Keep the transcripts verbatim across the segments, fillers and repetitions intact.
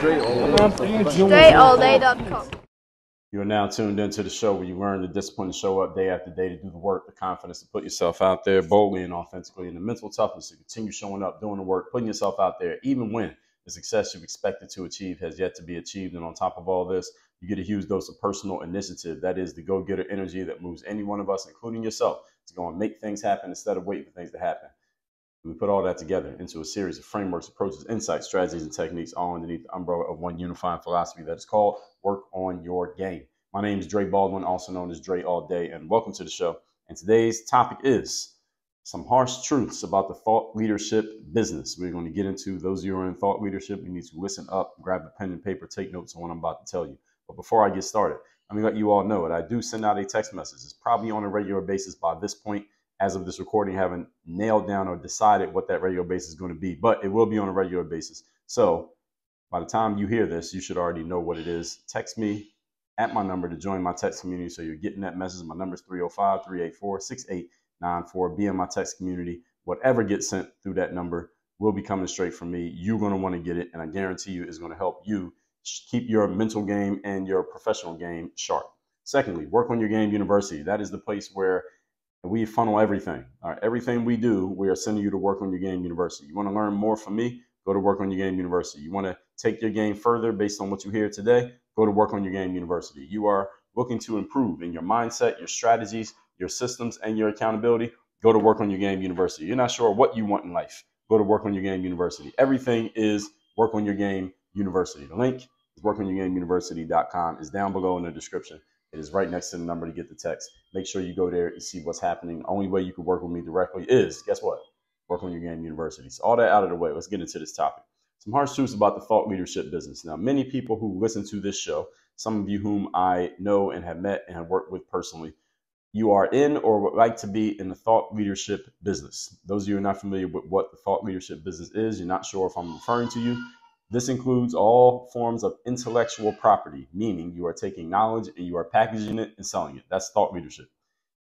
Dre all day dot com. You are now tuned into the show where you learn the discipline to show up day after day, to do the work, the confidence to put yourself out there boldly and authentically, and the mental toughness to continue showing up, doing the work, putting yourself out there, even when the success you've expected to achieve has yet to be achieved. And on top of all this, you get a huge dose of personal initiative. That is the go-getter energy that moves any one of us, including yourself, to go and make things happen instead of waiting for things to happen. We put all that together into a series of frameworks, approaches, insights, strategies, and techniques, all underneath the umbrella of one unifying philosophy that is called Work On Your Game. My name is Dre Baldwin, also known as Dre All Day, and welcome to the show. And today's topic is some harsh truths about the thought leadership business. We're going to get into those of you who are in thought leadership. You need to listen up, grab a pen and paper, take notes on what I'm about to tell you. But before I get started, let me let you all know that I do send out a text message. It's probably on a regular basis by this point. As of this recording, I haven't nailed down or decided what that regular basis is going to be, but it will be on a regular basis. So by the time you hear this, you should already know what it is. Text me at my number to join my text community so you're getting that message. My number is three oh five, three eight four, six eight nine four. Be in my text community. Whatever gets sent through that number will be coming straight from me. You're going to want to get it, and I guarantee you it's going to help you keep your mental game and your professional game sharp. Secondly, Work On Your Game University. That is the place where we funnel everything. All right, everything we do, we are sending you to Work On Your Game University. You want to learn more from me? Go to Work On Your Game University. You want to take your game further based on what you hear today? Go to Work On Your Game University. You are looking to improve in your mindset, your strategies, your systems, and your accountability? Go to Work On Your Game University. You're not sure what you want in life? Go to Work On Your Game University. Everything is Work On Your Game University. The link is work on your game university dot com. It's down below in the description. It is right next to the number to get the text. Make sure you go there and see what's happening. The only way you can work with me directly is, guess what? Work On Your Game University. So all that out of the way, let's get into this topic. Some harsh truths about the thought leadership business. Now, many people who listen to this show, some of you whom I know and have met and have worked with personally, you are in or would like to be in the thought leadership business. Those of you who are not familiar with what the thought leadership business is, you're not sure if I'm referring to you. This includes all forms of intellectual property, meaning you are taking knowledge and you are packaging it and selling it. That's thought leadership.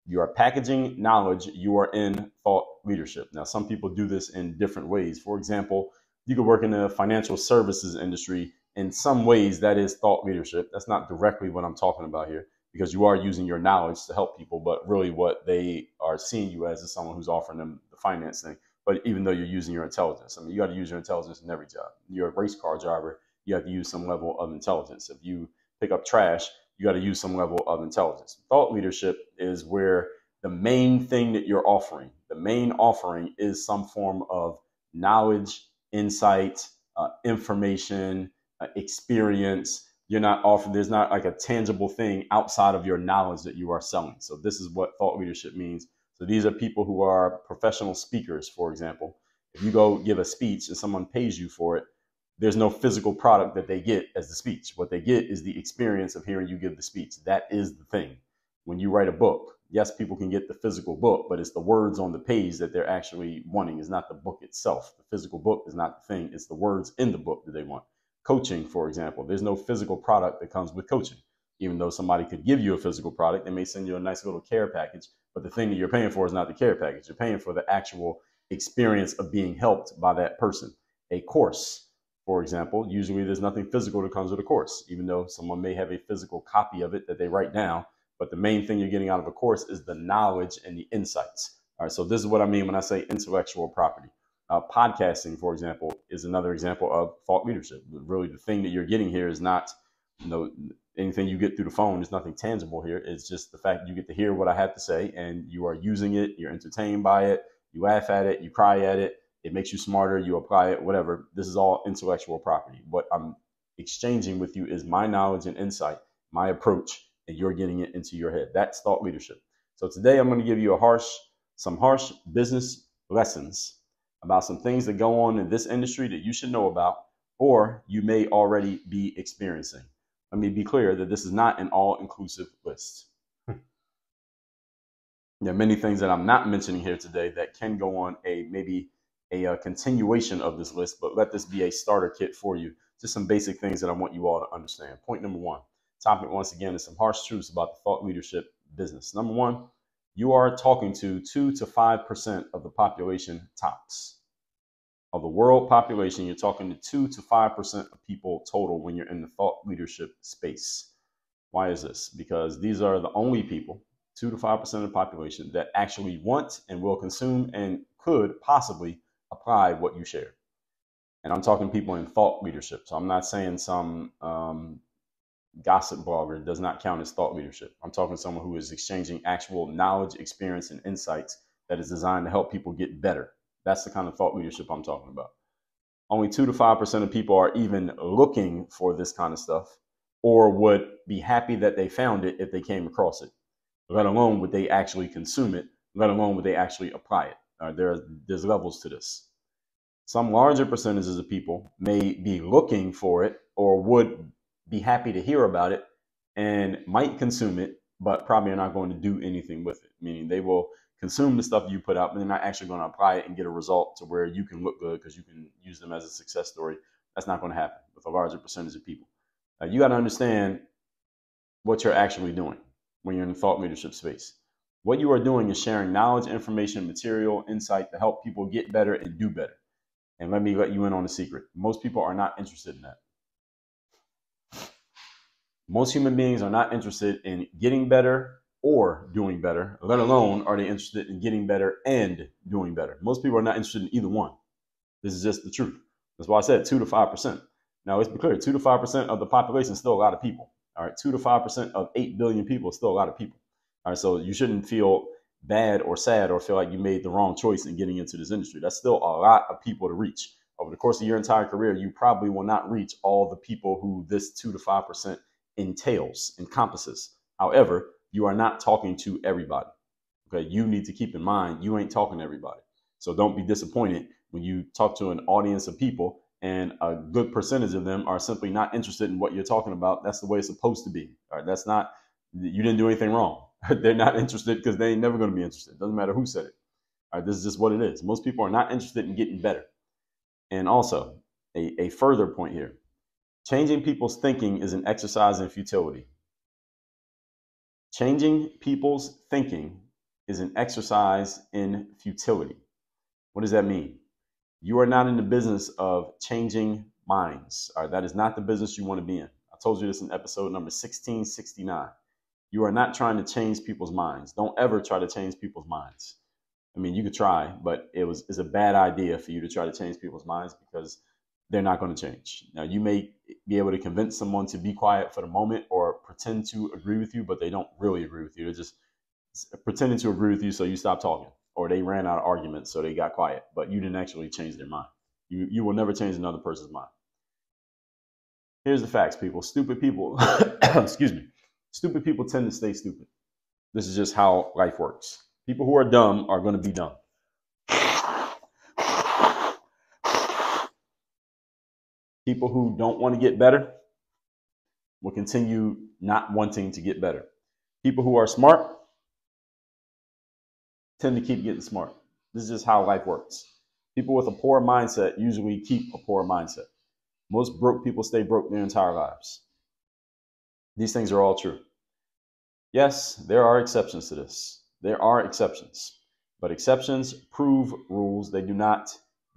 You are packaging knowledge. You are in thought leadership. Now, some people do this in different ways. For example, you could work in the financial services industry. In some ways, that is thought leadership. That's not directly what I'm talking about here, because you are using your knowledge to help people. But really what they are seeing you as is someone who's offering them the finance thing. But even though you're using your intelligence, I mean, you got to use your intelligence in every job. You're a race car driver. You have to use some level of intelligence. If you pick up trash, you got to use some level of intelligence. Thought leadership is where the main thing that you're offering, the main offering is some form of knowledge, insight, uh, information, uh, experience. You're not offering, there's not like a tangible thing outside of your knowledge that you are selling. So this is what thought leadership means. So these are people who are professional speakers, for example. If you go give a speech and someone pays you for it, there's no physical product that they get as the speech. What they get is the experience of hearing you give the speech. That is the thing. When you write a book, yes, people can get the physical book, but it's the words on the page that they're actually wanting. It's not the book itself. The physical book is not the thing. It's the words in the book that they want. Coaching, for example, there's no physical product that comes with coaching. Even though somebody could give you a physical product, they may send you a nice little care package, but the thing that you're paying for is not the care package. You're paying for the actual experience of being helped by that person. A course, for example, usually there's nothing physical that comes with a course, even though someone may have a physical copy of it that they write down. But the main thing you're getting out of a course is the knowledge and the insights. All right. So this is what I mean when I say intellectual property. Uh, podcasting, for example, is another example of thought leadership. Really, the thing that you're getting here is not, you know, anything you get through the phone. There's nothing tangible here. It's just the fact you get to hear what I have to say and you are using it. You're entertained by it. You laugh at it. You cry at it. It makes you smarter. You apply it, whatever. This is all intellectual property. What I'm exchanging with you is my knowledge and insight, my approach, and you're getting it into your head. That's thought leadership. So today I'm going to give you a harsh, some harsh business lessons about some things that go on in this industry that you should know about, or you may already be experiencing. Let me be clear that this is not an all-inclusive list. There are many things that I'm not mentioning here today that can go on a maybe a, a continuation of this list, but let this be a starter kit for you. Just some basic things that I want you all to understand. Point number one, topic once again is some harsh truths about the thought leadership business. Number one, you are talking to two to five percent of the population tops. Of the world population, you're talking to two to five percent of people total when you're in the thought leadership space. Why is this? Because these are the only people, two to five percent of the population, that actually want and will consume and could possibly apply what you share. And I'm talking people in thought leadership. So I'm not saying some um, gossip blogger does not count as thought leadership. I'm talking someone who is exchanging actual knowledge, experience, and insights that is designed to help people get better. That's the kind of thought leadership I'm talking about. Only two to five percent of people are even looking for this kind of stuff, or would be happy that they found it if they came across it, let alone would they actually consume it, let alone would they actually apply it. Right, there are, there's levels to this. Some larger percentages of people may be looking for it or would be happy to hear about it and might consume it, but probably are not going to do anything with it, meaning they will consume the stuff you put out, but they're not actually going to apply it and get a result to where you can look good because you can use them as a success story. That's not going to happen with a larger percentage of people. Now, you got to understand what you're actually doing when you're in the thought leadership space. What you are doing is sharing knowledge, information, material, insight to help people get better and do better. And let me let you in on a secret. Most people are not interested in that. Most human beings are not interested in getting better or doing better, let alone are they interested in getting better and doing better. Most people are not interested in either one. This is just the truth. That's why I said two to five percent. Now, let's be clear, two to five percent of the population is still a lot of people. All right, two to five percent of eight billion people is still a lot of people. All right, so you shouldn't feel bad or sad or feel like you made the wrong choice in getting into this industry. That's still a lot of people to reach. Over the course of your entire career, you probably will not reach all the people who this two to five percent entails, encompasses. However, you are not talking to everybody. Okay, you need to keep in mind you ain't talking to everybody. So don't be disappointed when you talk to an audience of people and a good percentage of them are simply not interested in what you're talking about. That's the way it's supposed to be. All right, that's not, you didn't do anything wrong. They're not interested because they ain't never going to be interested. Doesn't matter who said it. All right, this is just what it is. Most people are not interested in getting better. And also, a, a further point here, changing people's thinking is an exercise in futility. Changing people's thinking is an exercise in futility. What does that mean? You are not in the business of changing minds. All right, that is not the business you want to be in. I told you this in episode number sixteen sixty-nine. You are not trying to change people's minds. Don't ever try to change people's minds. I mean, you could try, but it was it's a bad idea for you to try to change people's minds because they're not going to change. Now, you may be able to convince someone to be quiet for the moment or pretend to agree with you, but they don't really agree with you. They're just pretending to agree with you, so you stop talking, or they ran out of arguments, so they got quiet, but you didn't actually change their mind. You, you will never change another person's mind. Here's the facts, people. Stupid people, excuse me, stupid people tend to stay stupid. This is just how life works. People who are dumb are going to be dumb. People who don't want to get better will continue not wanting to get better. People who are smart tend to keep getting smart. This is just how life works. People with a poor mindset usually keep a poor mindset. Most broke people stay broke their entire lives. These things are all true. Yes, there are exceptions to this. There are exceptions, but exceptions prove rules. They do not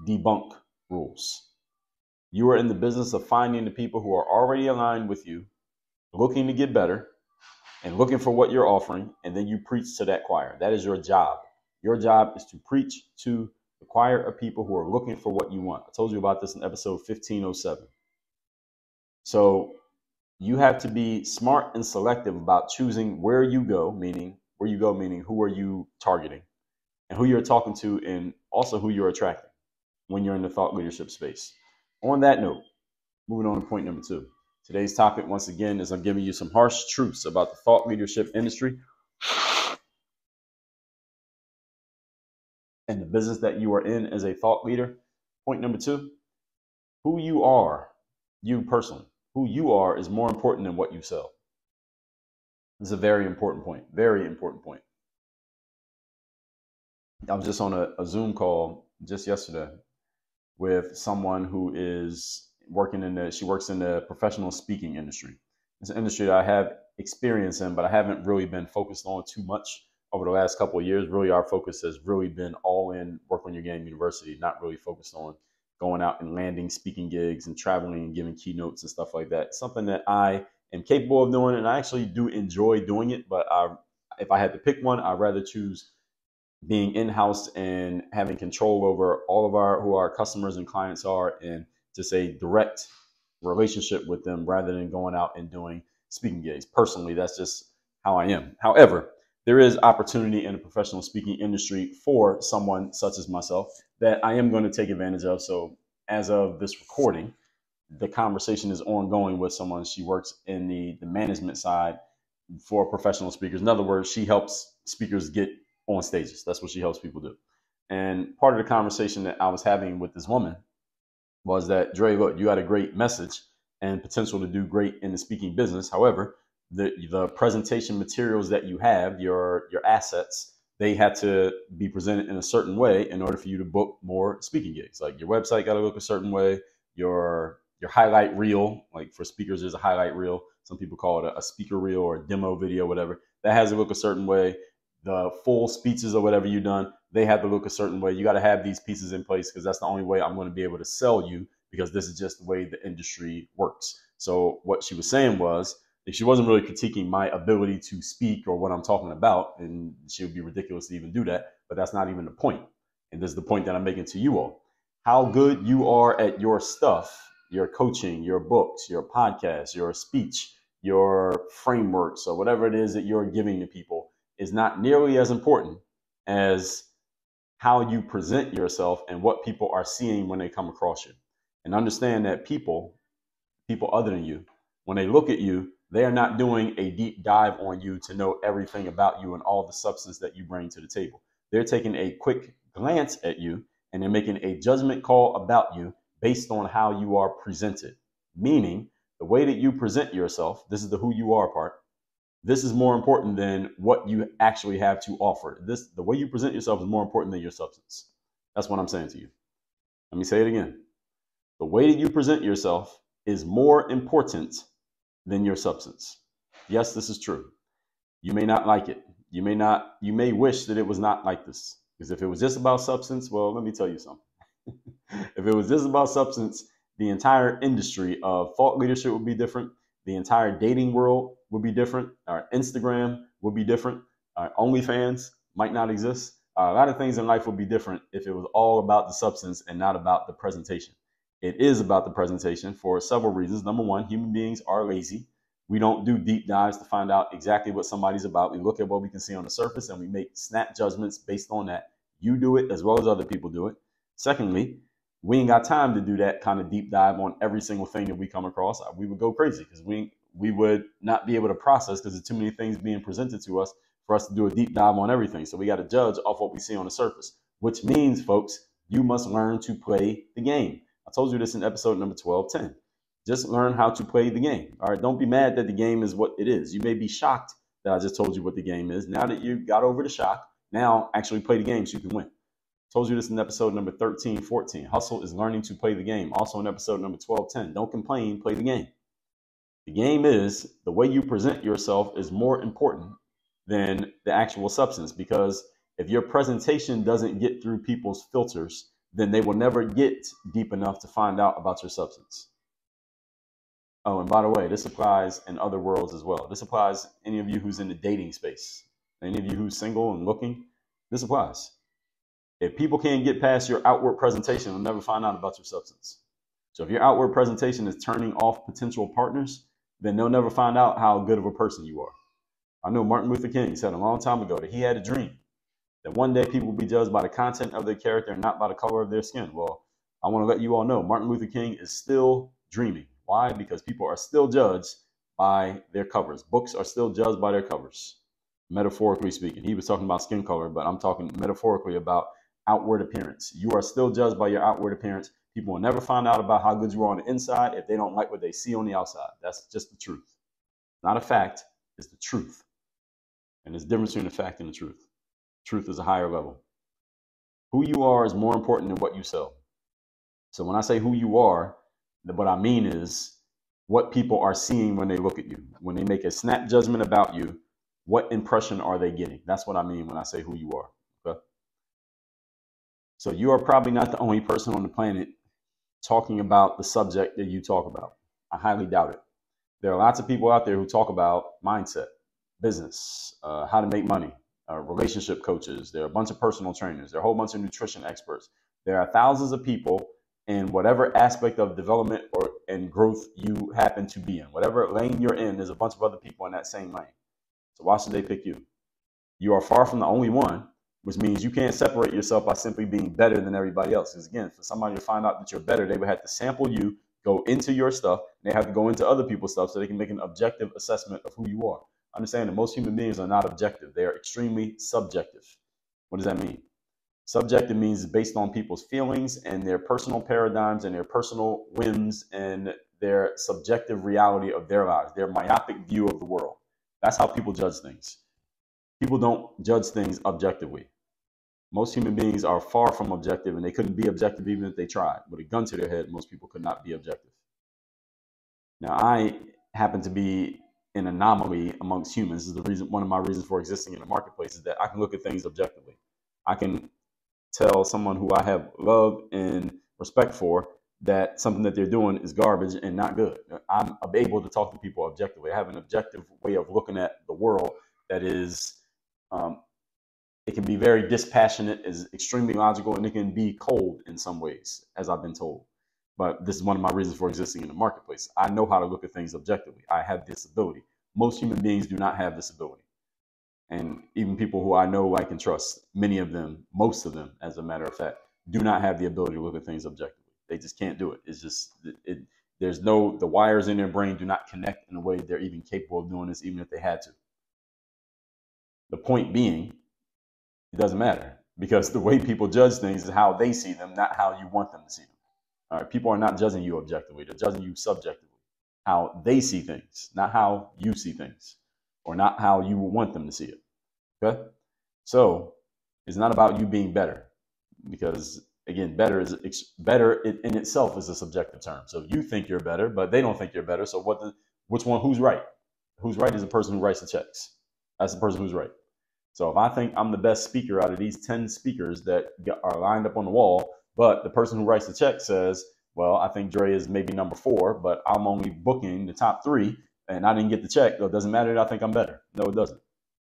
debunk rules. You are in the business of finding the people who are already aligned with you, looking to get better, and looking for what you're offering, and then you preach to that choir. That is your job. Your job is to preach to the choir of people who are looking for what you want. I told you about this in episode fifteen oh seven. So you have to be smart and selective about choosing where you go, meaning where you go, meaning who are you targeting and who you're talking to, and also who you're attracting when you're in the thought leadership space. On that note, moving on to point number two. Today's topic, once again, is I'm giving you some harsh truths about the thought leadership industry and the business that you are in as a thought leader. Point number two, who you are, you personally, who you are is more important than what you sell. This is a very important point, very important point. I was just on a, a Zoom call just yesterday with someone who is working in the, she works in the professional speaking industry. It's an industry that I have experience in, but I haven't really been focused on too much over the last couple of years. Really, our focus has really been all in Work On Your Game University, not really focused on going out and landing speaking gigs and traveling and giving keynotes and stuff like that. Something that I am capable of doing, and I actually do enjoy doing it, but I, if I had to pick one, I'd rather choose being in-house and having control over all of our, who our customers and clients are, and to say direct relationship with them rather than going out and doing speaking gigs. Personally, that's just how I am. However, there is opportunity in the professional speaking industry for someone such as myself that I am going to take advantage of. So as of this recording, the conversation is ongoing with someone. She works in the, the management side for professional speakers. In other words, she helps speakers get on stages. That's what she helps people do. And part of the conversation that I was having with this woman was that, Dre, look, you had a great message and potential to do great in the speaking business. However, the, the presentation materials that you have, your, your assets, they had to be presented in a certain way in order for you to book more speaking gigs. Like your website got to look a certain way. Your, your highlight reel, like for speakers, there's a highlight reel. Some people call it a, a speaker reel or a demo video, whatever. That has to look a certain way. The full speeches or whatever you've done, they have to look a certain way. You got to have these pieces in place because that's the only way I'm going to be able to sell you, because this is just the way the industry works. So what she was saying was, if she wasn't really critiquing my ability to speak or what I'm talking about, and she would be ridiculous to even do that, but that's not even the point. And this is the point that I'm making to you all. How good you are at your stuff, your coaching, your books, your podcast, your speech, your frameworks, or whatever it is that you're giving to people is not nearly as important as how you present yourself and what people are seeing when they come across you. And understand that people, people other than you, when they look at you, they are not doing a deep dive on you to know everything about you and all the substance that you bring to the table. They're taking a quick glance at you and they're making a judgment call about you based on how you are presented. Meaning, the way that you present yourself, this is the who you are part, this is more important than what you actually have to offer. This, the way you present yourself is more important than your substance. That's what I'm saying to you. Let me say it again. The way that you present yourself is more important than your substance. Yes, this is true. You may not like it. You may not, you may wish that it was not like this, because if it was just about substance, well, let me tell you something. If it was just about substance, the entire industry of thought leadership would be different. The entire dating world would be different. Our Instagram would be different. Our OnlyFans might not exist. A lot of things in life would be different if it was all about the substance and not about the presentation. It is about the presentation for several reasons. Number one, human beings are lazy. We don't do deep dives to find out exactly what somebody's about. We look at what we can see on the surface and we make snap judgments based on that. You do it as well as other people do it. Secondly, we ain't got time to do that kind of deep dive on every single thing that we come across. We would go crazy because we we would not be able to process, because there's too many things being presented to us for us to do a deep dive on everything. So we got to judge off what we see on the surface, which means, folks, you must learn to play the game. I told you this in episode number twelve ten. Just learn how to play the game. All right, don't be mad that the game is what it is. You may be shocked that I just told you what the game is. Now that you got over the shock, now actually play the game so you can win. I told you this in episode number thirteen fourteen. Hustle is learning to play the game. Also in episode number twelve ten, don't complain, play the game. The game is, the way you present yourself is more important than the actual substance, because if your presentation doesn't get through people's filters, then they will never get deep enough to find out about your substance. Oh, and by the way, this applies in other worlds as well. This applies to any of you who's in the dating space, any of you who's single and looking, this applies. If people can't get past your outward presentation, they'll never find out about your substance. So if your outward presentation is turning off potential partners, then they'll never find out how good of a person you are. I know Martin Luther King said a long time ago that he had a dream that one day people will be judged by the content of their character and not by the color of their skin. Well, I want to let you all know Martin Luther King is still dreaming. Why? Because people are still judged by their covers. Books are still judged by their covers, metaphorically speaking. He was talking about skin color, but I'm talking metaphorically about outward appearance. You are still judged by your outward appearance. People will never find out about how good you are on the inside if they don't like what they see on the outside. That's just the truth. Not a fact, it's the truth. And there's a difference between a fact and the truth. Truth is a higher level. Who you are is more important than what you sell. So when I say who you are, what I mean is what people are seeing when they look at you. When they make a snap judgment about you, what impression are they getting? That's what I mean when I say who you are. Okay? So you are probably not the only person on the planet talking about the subject that you talk about. I highly doubt it. There are lots of people out there who talk about mindset, business, uh, how to make money, uh, relationship coaches. There are a bunch of personal trainers. There are a whole bunch of nutrition experts. There are thousands of people in whatever aspect of development or and growth you happen to be in. Whatever lane you're in, there's a bunch of other people in that same lane. So why should they pick you? You are far from the only one, which means you can't separate yourself by simply being better than everybody else. Because again, for somebody to find out that you're better, they would have to sample you, go into your stuff, and they have to go into other people's stuff so they can make an objective assessment of who you are. Understand that most human beings are not objective. They are extremely subjective. What does that mean? Subjective means based on people's feelings and their personal paradigms and their personal whims and their subjective reality of their lives, their myopic view of the world. That's how people judge things. People don't judge things objectively. Most human beings are far from objective, and they couldn't be objective even if they tried. With a gun to their head, most people could not be objective. Now, I happen to be an anomaly amongst humans. This is the reason, one of my reasons for existing in the marketplace is that I can look at things objectively. I can tell someone who I have love and respect for that something that they're doing is garbage and not good. I'm able to talk to people objectively. I have an objective way of looking at the world that is... Um, it can be very dispassionate, is extremely logical, and it can be cold in some ways, as I've been told. But this is one of my reasons for existing in the marketplace. I know how to look at things objectively. I have this ability. Most human beings do not have this ability. And even people who I know, like, and trust, many of them, most of them, as a matter of fact, do not have the ability to look at things objectively. They just can't do it. It's just, it, it, there's no, the wires in their brain do not connect in a way they're even capable of doing this, even if they had to. The point being, it doesn't matter, because the way people judge things is how they see them, not how you want them to see them. All right, people are not judging you objectively. They're judging you subjectively, how they see things, not how you see things, or not how you want them to see it. Okay? So it's not about you being better, because again, better is better in itself is a subjective term. So you think you're better, but they don't think you're better. So what the, which one, who's right? Who's right is the person who writes the checks. That's the person who's right. So if I think I'm the best speaker out of these ten speakers that are lined up on the wall, but the person who writes the check says, well, I think Dre is maybe number four, but I'm only booking the top three and I didn't get the check, so it doesn't matter that I think I'm better. No, it doesn't.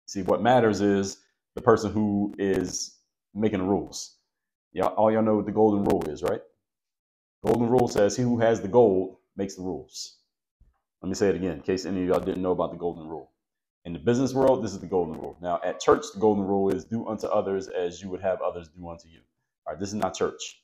See, what matters is the person who is making the rules. Yeah, all y'all know what the golden rule is, right? Golden rule says he who has the gold makes the rules. Let me say it again in case any of y'all didn't know about the golden rule. In the business world, this is the golden rule. Now, at church, the golden rule is do unto others as you would have others do unto you. All right, this is not church.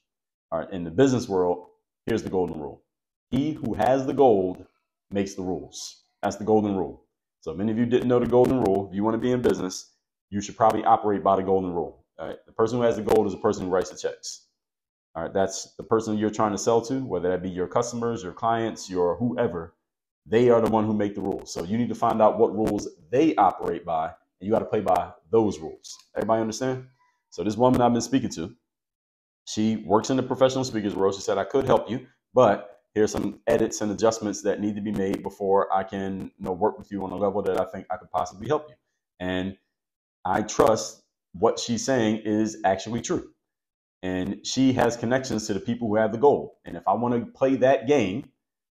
All right, in the business world, here's the golden rule. He who has the gold makes the rules. That's the golden rule. So if any of you didn't know the golden rule, if you want to be in business, you should probably operate by the golden rule. All right, the person who has the gold is the person who writes the checks. All right, that's the person you're trying to sell to, whether that be your customers, your clients, your whoever. They are the one who make the rules. So you need to find out what rules they operate by, and you got to play by those rules. Everybody understand? So this woman I've been speaking to, she works in the professional speaker's world. She said, I could help you, but here's some edits and adjustments that need to be made before I can, you know, work with you on a level that I think I could possibly help you. And I trust what she's saying is actually true. And she has connections to the people who have the goal. And if I want to play that game,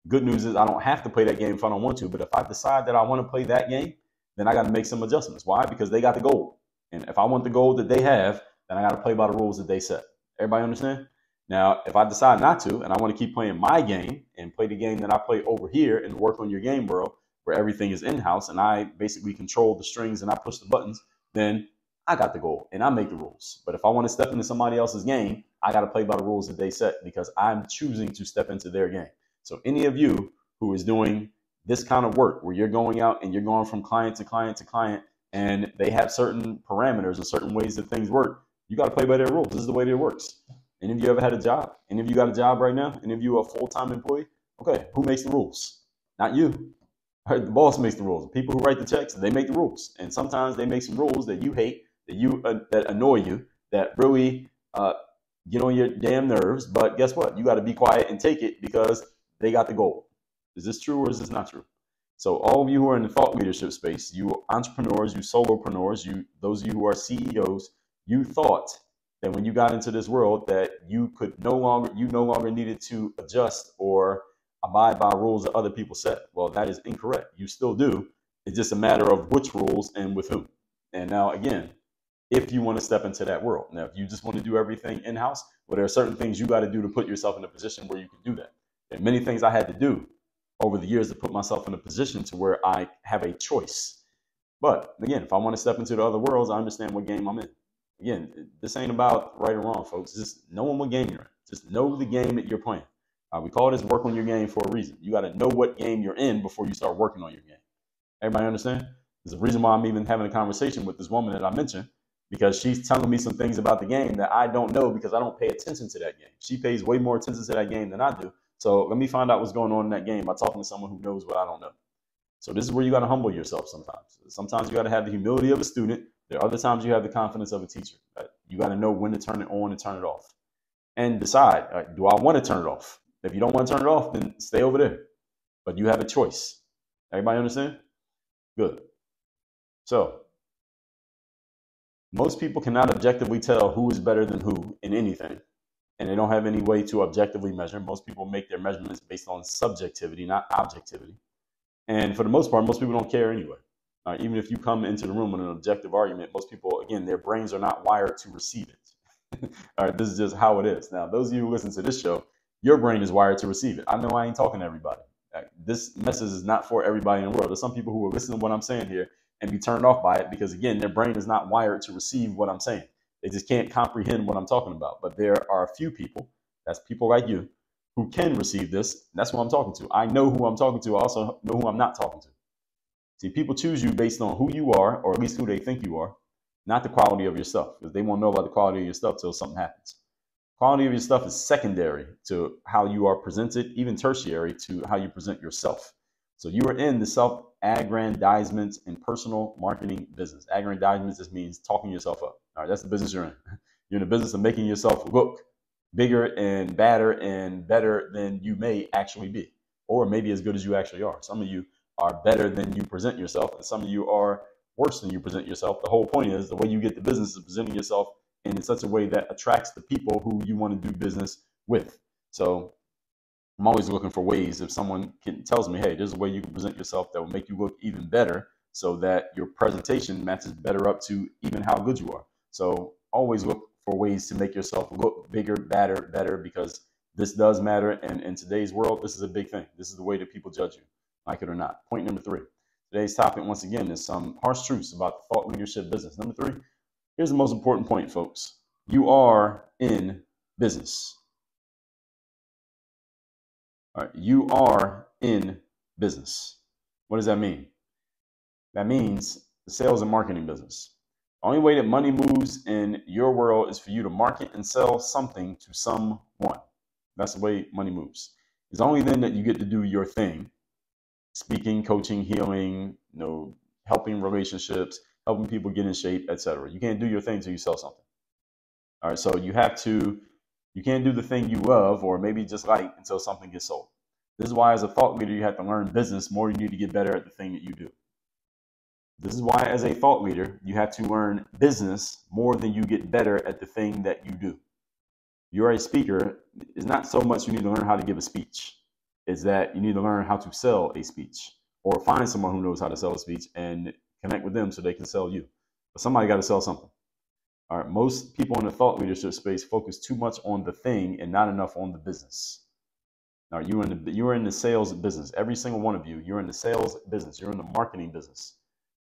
good news is I don't have to play that game if I don't want to. But if I decide that I want to play that game, then I got to make some adjustments. Why? Because they got the gold. And if I want the gold that they have, then I got to play by the rules that they set. Everybody understand? Now, if I decide not to and I want to keep playing my game and play the game that I play over here in the Work On Your Game world, where everything is in-house and I basically control the strings and I push the buttons, then I got the gold and I make the rules. But if I want to step into somebody else's game, I got to play by the rules that they set because I'm choosing to step into their game. So any of you who is doing this kind of work where you're going out and you're going from client to client to client and they have certain parameters and certain ways that things work, you got to play by their rules. This is the way that it works. Any of you ever had a job? Any of you got a job right now? Any of you are a full-time employee? Okay, who makes the rules? Not you. All right, the boss makes the rules. The people who write the checks, they make the rules. And sometimes they make some rules that you hate, that, you, uh, that annoy you, that really uh, get on your damn nerves. But guess what? You got to be quiet and take it because they got the goal. Is this true or is this not true? So all of you who are in the thought leadership space, you entrepreneurs, you solopreneurs, you, those of you who are C E Os, you thought that when you got into this world that you could no longer, you no longer needed to adjust or abide by rules that other people set. Well, that is incorrect. You still do. It's just a matter of which rules and with whom. And now, again, if you want to step into that world. Now, if you just want to do everything in-house, well, there are certain things you got to do to put yourself in a position where you can do that. And many things I had to do over the years to put myself in a position to where I have a choice. But again, if I want to step into the other worlds, I understand what game I'm in. Again, this ain't about right or wrong, folks. Just knowing what game you're in. Just know the game that you're playing. Uh, we call this work on your game for a reason. You got to know what game you're in before you start working on your game. Everybody understand? There's a reason why I'm even having a conversation with this woman that I mentioned, because she's telling me some things about the game that I don't know because I don't pay attention to that game. She pays way more attention to that game than I do. So let me find out what's going on in that game by talking to someone who knows what I don't know. So this is where you got to humble yourself sometimes. Sometimes you got to have the humility of a student. There are other times you have the confidence of a teacher. Right? You got to know when to turn it on and turn it off. And decide, right, do I want to turn it off? If you don't want to turn it off, then stay over there. But you have a choice. Everybody understand? Good. So most people cannot objectively tell who is better than who in anything. And they don't have any way to objectively measure. Most people make their measurements based on subjectivity, not objectivity. And for the most part, most people don't care anyway. Uh, even if you come into the room with an objective argument, most people, again, their brains are not wired to receive it. All right, this is just how it is. Now, those of you who listen to this show, your brain is wired to receive it. I know I ain't talking to everybody. Right? This message is not for everybody in the world. There's some people who are listening to what I'm saying here and be turned off by it because, again, their brain is not wired to receive what I'm saying. They just can't comprehend what I'm talking about. But there are a few people, that's people like you, who can receive this. That's who I'm talking to. I know who I'm talking to. I also know who I'm not talking to. See, people choose you based on who you are, or at least who they think you are, not the quality of your stuff, because they won't know about the quality of your stuff till something happens. Quality of your stuff is secondary to how you are presented, even tertiary to how you present yourself. So you are in the self-aggrandizement and personal marketing business. Aggrandizement just means talking yourself up. All right, that's the business you're in. You're in the business of making yourself look bigger and badder and better than you may actually be, or maybe as good as you actually are. Some of you are better than you present yourself, and some of you are worse than you present yourself. The whole point is the way you get the business is presenting yourself in such a way that attracts the people who you want to do business with. So I'm always looking for ways if someone can, tells me, hey, there's a way you can present yourself that will make you look even better so that your presentation matches better up to even how good you are. So always look for ways to make yourself look bigger, badder, better, because this does matter. And in today's world, this is a big thing. This is the way that people judge you, like it or not. Point number three. Today's topic, once again, is some harsh truths about the thought leadership business. Number three, here's the most important point, folks. You are in business. All right, you are in business. What does that mean? That means the sales and marketing business. The only way that money moves in your world is for you to market and sell something to someone. That's the way money moves. It's only then that you get to do your thing. Speaking, coaching, healing, you know, helping relationships, helping people get in shape, et cetera. You can't do your thing until you sell something. All right, so you have to, you can't do the thing you love or maybe just like until something gets sold. This is why as a thought leader, you have to learn business more. You need to get better at the thing that you do. This is why as a thought leader, you have to learn business more than you get better at the thing that you do. You're a speaker. It's not so much you need to learn how to give a speech. It's that you need to learn how to sell a speech or find someone who knows how to sell a speech and connect with them so they can sell you. But somebody got to sell something. All right. Most people in the thought leadership space focus too much on the thing and not enough on the business. Now, you are in the, you are in the sales business. Every single one of you, you're in the sales business. You're in the marketing business.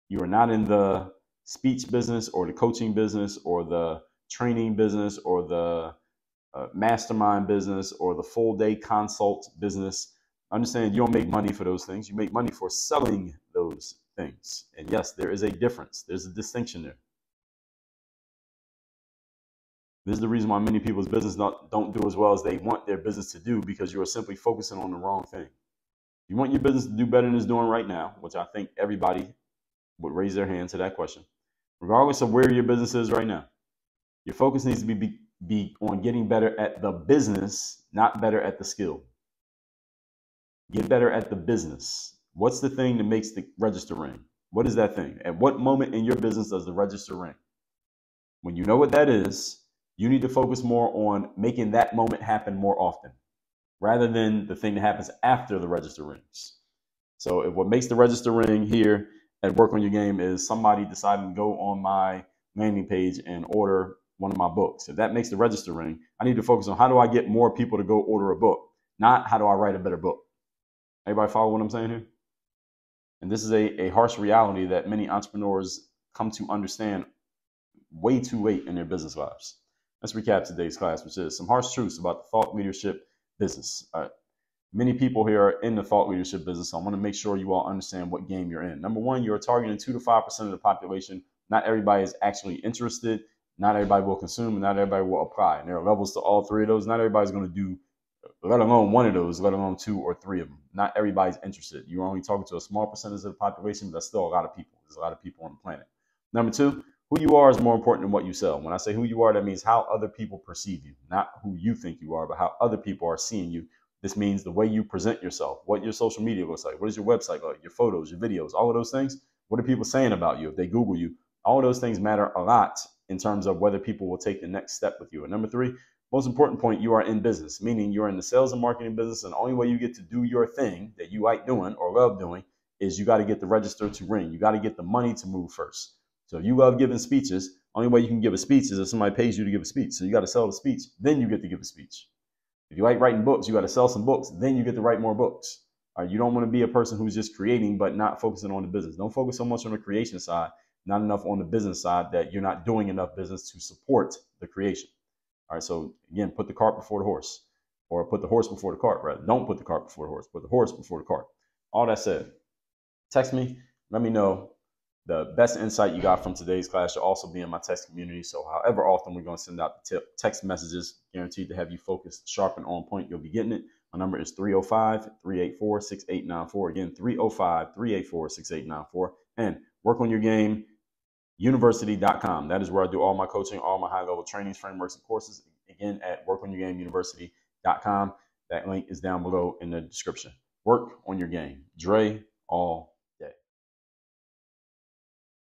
You are not in the speech business or the coaching business or the training business or the Uh, mastermind business or the full day consult business. Understand you don't make money for those things. You make money for selling those things. And yes, there is a difference. There's a distinction there. This is the reason why many people's business not, don't do as well as they want their business to do, because you are simply focusing on the wrong thing. You want your business to do better than it's doing right now, which I think everybody would raise their hand to that question. Regardless of where your business is right now, your focus needs to be, be be on getting better at the business, not better at the skill. Get better at the business. What's the thing that makes the register ring? What is that thing? At what moment in your business does the register ring? When you know what that is, you need to focus more on making that moment happen more often rather than the thing that happens after the register rings. So if what makes the register ring here at Work On Your Game is somebody deciding to go on my landing page and order one of my books, if that makes the register ring, I need to focus on how do I get more people to go order a book, not how do I write a better book. Everybody follow what I'm saying here? And this is a, a harsh reality that many entrepreneurs come to understand way too late in their business lives. Let's recap today's class, which is some harsh truths about the thought leadership business. All right. Many people here are in the thought leadership business, so I want to make sure you all understand what game you're in. Number one, you're targeting two to five percent of the population. Not everybody is actually interested. Not everybody will consume, and not everybody will apply. And there are levels to all three of those. Not everybody's going to do, let alone one of those, let alone two or three of them. Not everybody's interested. You're only talking to a small percentage of the population, but that's still a lot of people. There's a lot of people on the planet. Number two, who you are is more important than what you sell. When I say who you are, that means how other people perceive you, not who you think you are, but how other people are seeing you. This means the way you present yourself, what your social media looks like, what is your website like, your photos, your videos, all of those things. What are people saying about you if they Google you? All of those things matter a lot in terms of whether people will take the next step with you. And number three, most important point, you are in business, meaning you're in the sales and marketing business, and the only way you get to do your thing that you like doing or love doing is you got to get the register to ring. You got to get the money to move first. So if you love giving speeches, only way you can give a speech is if somebody pays you to give a speech. So you got to sell the speech, then you get to give a speech. If you like writing books, you got to sell some books, then you get to write more books. All right, you don't want to be a person who's just creating but not focusing on the business. Don't focus so much on the creation side, not enough on the business side, that you're not doing enough business to support the creation. All right, so again, put the cart before the horse, or put the horse before the cart, rather. Don't put the cart before the horse, put the horse before the cart. All that said, text me, let me know. The best insight you got from today's class should also be in my text community. So however often we're going to send out the text messages, guaranteed to have you focused, sharp, and on point, you'll be getting it. My number is three oh five, three eight four, six eight nine four. Again, three oh five, three eight four, six eight nine four. And Work On Your Game university dot com. That is where I do all my coaching, all my high-level trainings, frameworks, and courses. Again, at work on your game university dot com. That link is down below in the description. Work On Your Game. Dre All